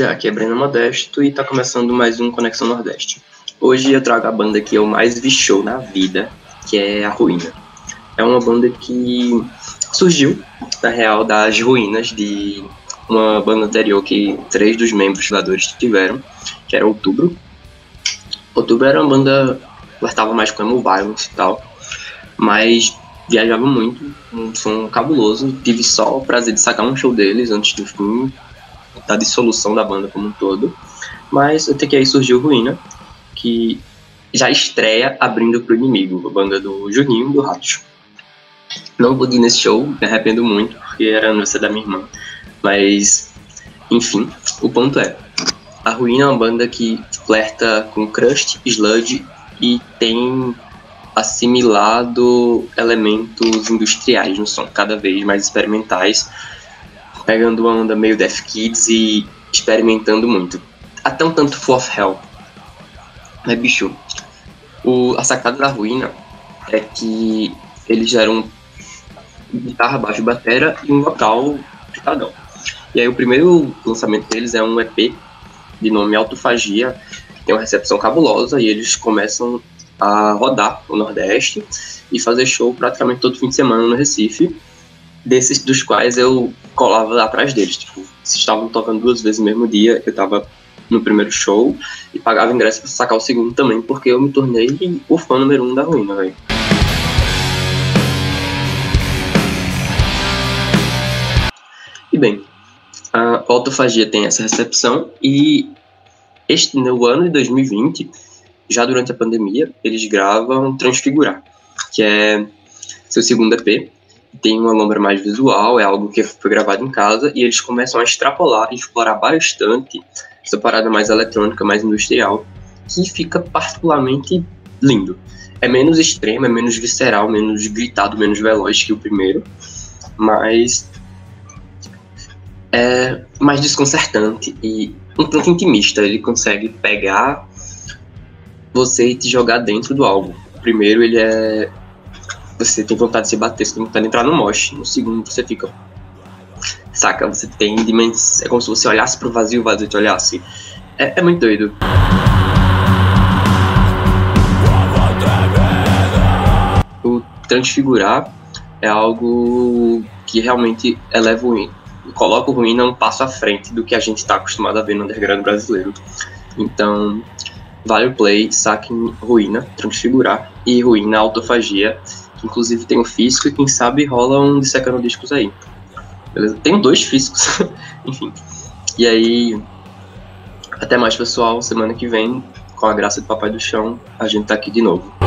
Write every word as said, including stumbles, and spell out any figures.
Aqui é Breno Modesto e tá começando mais um Conexão Nordeste. Hoje eu trago a banda que eu mais vi show na vida, que é A Ruína. É uma banda que surgiu, na real, das ruínas de uma banda anterior que três dos membros fundadores tiveram, que era Outubro. Outubro era uma banda que flertava mais com emo violence e tal, mas viajava muito, um som cabuloso. Tive só o prazer de sacar um show deles antes do fim da dissolução da banda como um todo, mas até que aí surgiu Ruína, que já estreia abrindo pro Inimigo, a banda do Juninho do Rato. Não pude ir nesse show, me arrependo muito, porque era aniversário da minha irmã, mas enfim, o ponto é, A Ruína é uma banda que flerta com crust, sludge e tem assimilado elementos industriais no som, cada vez mais experimentais, pegando uma onda meio Death Kids e experimentando muito. Até um tanto Full of Hell. Mas, bicho, o, a sacada da Ruína é que eles eram guitarra, baixo, batera e um vocal pitadão. E aí o primeiro lançamento deles é um E P de nome Autofagia, que tem uma recepção cabulosa, e eles começam a rodar o Nordeste e fazer show praticamente todo fim de semana no Recife, desses dos quais eu colava lá atrás deles. Tipo, se estavam tocando duas vezes no mesmo dia, eu tava no primeiro show e pagava ingresso pra sacar o segundo também, porque eu me tornei o fã número um da Ruína, velho. E bem, a Autofagia tem essa recepção e este, no ano de dois mil e vinte, já durante a pandemia, eles gravam Transfigurar, que é seu segundo E P. Tem uma lombra mais visual, é algo que foi gravado em casa, e eles começam a extrapolar e explorar bastante essa parada mais eletrônica, mais industrial, que fica particularmente lindo. É menos extremo, é menos visceral, menos gritado, menos veloz que o primeiro, mas é mais desconcertante e um tanto intimista. Ele consegue pegar você e te jogar dentro do álbum. O primeiro, ele é... você tem vontade de se bater, você tem vontade de entrar no mosh. No segundo, você fica... saca? Você tem dimensão... é como se você olhasse pro vazio e o vazio te olhasse. É, é muito doido. O Transfigurar é algo que realmente eleva o Ruína. Coloca o Ruína um passo à frente do que a gente tá acostumado a ver no underground brasileiro. Então, vale o play, saquem Ruína, Transfigurar e Ruína, Autofagia. Inclusive tem um físico e quem sabe rola um dissecando discos aí. Beleza? Tem dois físicos. Enfim. E aí, até mais, pessoal. Semana que vem, com a graça do Papai do Chão, a gente tá aqui de novo.